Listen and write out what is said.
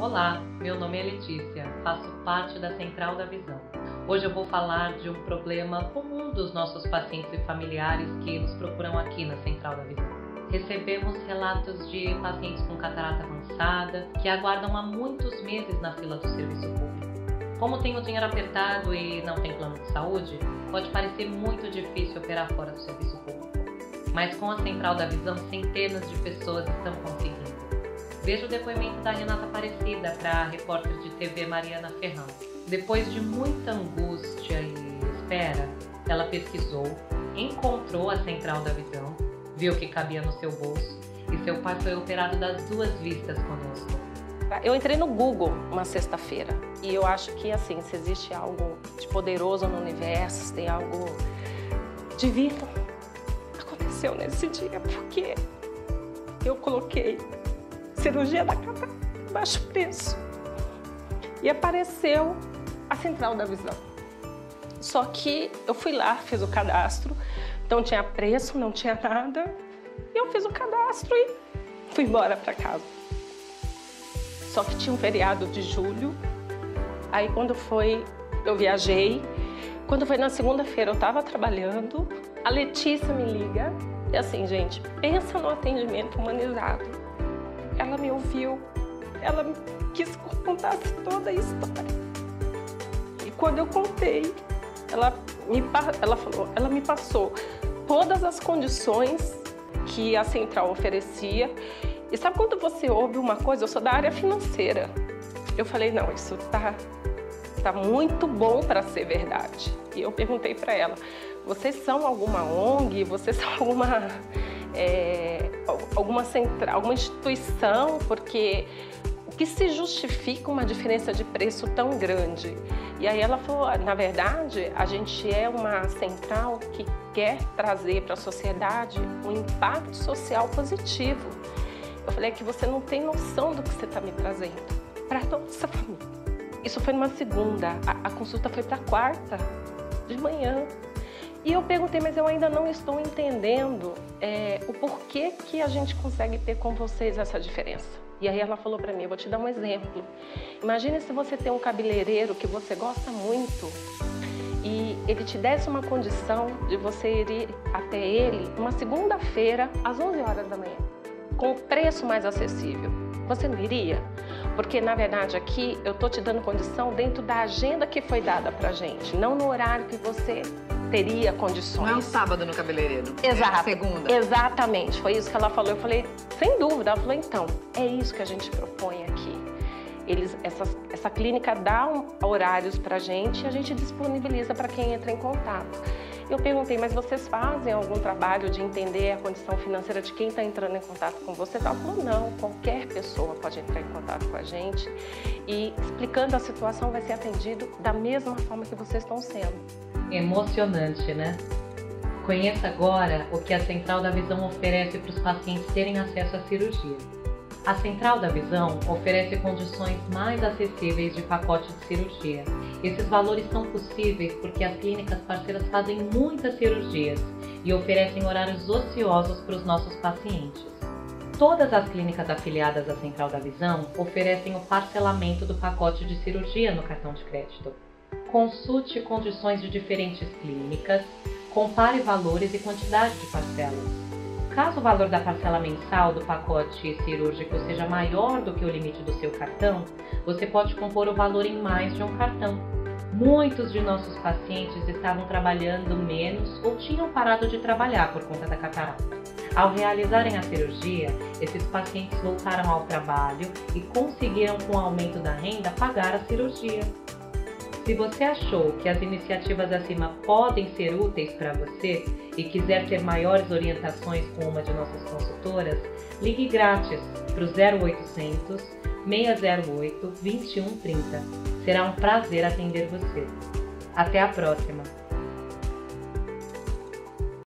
Olá, meu nome é Letícia, faço parte da Central da Visão. Hoje eu vou falar de um problema comum dos nossos pacientes e familiares que nos procuram aqui na Central da Visão. Recebemos relatos de pacientes com catarata avançada que aguardam há muitos meses na fila do serviço público. Como tem o dinheiro apertado e não tem plano de saúde, pode parecer muito difícil operar fora do serviço público. Mas com a Central da Visão, centenas de pessoas estão conseguindo. Veja o depoimento da Renata Aparecida para a repórter de TV Mariana Ferrão. Depois de muita angústia e espera, ela pesquisou, encontrou a Central da Visão, viu que cabia no seu bolso e seu pai foi operado das duas vistas conosco. Eu entrei no Google uma sexta-feira e eu acho que, assim, se existe algo de poderoso no universo, se tem algo divino, aconteceu nesse dia, porque eu coloquei cirurgia da catarata, baixo preço. E apareceu a Central da Visão. Só que eu fui lá, fiz o cadastro, não tinha preço, não tinha nada. E eu fiz o cadastro e fui embora para casa. Só que tinha um feriado de julho. Aí quando foi, eu viajei. Quando foi na segunda-feira, eu estava trabalhando. A Letícia me liga. E assim, gente, pensa no atendimento humanizado. Ela me ouviu, ela quis que eu contasse toda a história. E quando eu contei, ela me passou todas as condições que a Central oferecia. E sabe quando você ouve uma coisa? Eu sou da área financeira. Eu falei, não, isso tá muito bom para ser verdade. E eu perguntei para ela, vocês são alguma ONG? Vocês são alguma central, alguma instituição, porque o que se justifica uma diferença de preço tão grande? E aí ela falou, na verdade, a gente é uma central que quer trazer para a sociedade um impacto social positivo. Eu falei, é que você não tem noção do que você está me trazendo para toda essa família. Isso foi numa segunda, a consulta foi para quarta de manhã. E eu perguntei, mas eu ainda não estou entendendo o porquê que a gente consegue ter com vocês essa diferença. E aí ela falou para mim, eu vou te dar um exemplo. Imagina se você tem um cabeleireiro que você gosta muito e ele te desse uma condição de você ir até ele uma segunda-feira às 11 horas da manhã, com o preço mais acessível. Você não iria? Porque, na verdade, aqui eu estou te dando condição dentro da agenda que foi dada para gente, não no horário que você teria condições. Não é um sábado no cabeleireiro. Exato. É segunda. Exatamente. Foi isso que ela falou. Eu falei, sem dúvida. Ela falou, então, é isso que a gente propõe aqui. Essa clínica dá horários pra gente e a gente disponibiliza para quem entra em contato. Eu perguntei, mas vocês fazem algum trabalho de entender a condição financeira de quem está entrando em contato com você? Ela falou, não, qualquer pessoa pode entrar em contato com a gente e explicando a situação vai ser atendido da mesma forma que vocês estão sendo. Emocionante, né? Conheça agora o que a Central da Visão oferece para os pacientes terem acesso à cirurgia. A Central da Visão oferece condições mais acessíveis de pacote de cirurgia. Esses valores são possíveis porque as clínicas parceiras fazem muitas cirurgias e oferecem horários ociosos para os nossos pacientes. Todas as clínicas afiliadas à Central da Visão oferecem o parcelamento do pacote de cirurgia no cartão de crédito. Consulte condições de diferentes clínicas, compare valores e quantidade de parcelas. Caso o valor da parcela mensal do pacote cirúrgico seja maior do que o limite do seu cartão, você pode compor o valor em mais de um cartão. Muitos de nossos pacientes estavam trabalhando menos ou tinham parado de trabalhar por conta da catarata. Ao realizarem a cirurgia, esses pacientes voltaram ao trabalho e conseguiram, com o aumento da renda, pagar a cirurgia. Se você achou que as iniciativas acima podem ser úteis para você e quiser ter maiores orientações com uma de nossas consultoras, ligue grátis para o 0800 608 2130. Será um prazer atender você. Até a próxima!